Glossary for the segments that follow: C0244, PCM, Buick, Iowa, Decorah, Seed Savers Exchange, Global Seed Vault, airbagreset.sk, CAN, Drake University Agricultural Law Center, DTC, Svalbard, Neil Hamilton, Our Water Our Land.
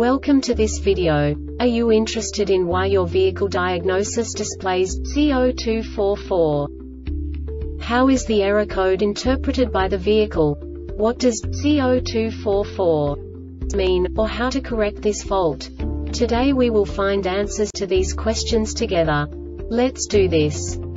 Welcome to this video. Are you interested in why your vehicle diagnosis displays C0244? How is the error code interpreted by the vehicle? What does C0244 mean, or how to correct this fault? Today we will find answers to these questions together. Let's do this.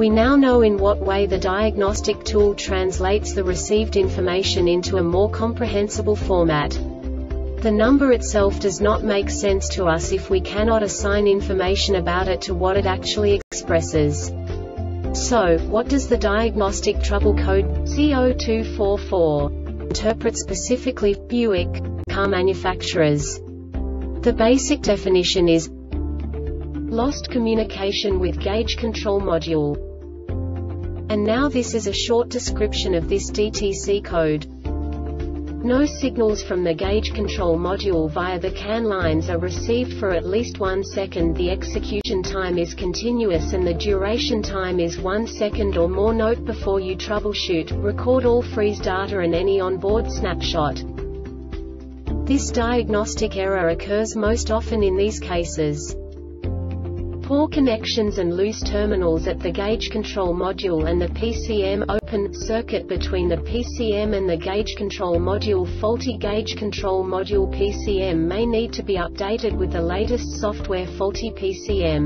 We now know in what way the diagnostic tool translates the received information into a more comprehensible format. The number itself does not make sense to us if we cannot assign information about it to what it actually expresses. So, what does the diagnostic trouble code C0244 interpret specifically for Buick car manufacturers? The basic definition is lost communication with gauge control module. And now this is a short description of this DTC code. No signals from the gauge control module via the CAN lines are received for at least 1 second. The execution time is continuous and the duration time is 1 second or more. Note: before you troubleshoot, record all freeze data and any onboard snapshot. This diagnostic error occurs most often in these cases: poor connections and loose terminals at the gauge control module and the PCM, open circuit between the PCM and the gauge control module. Faulty gauge control module PCM may need to be updated with the latest software. Faulty PCM.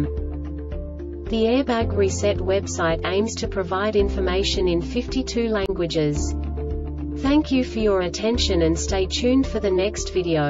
The Airbag Reset website aims to provide information in 52 languages. Thank you for your attention and stay tuned for the next video.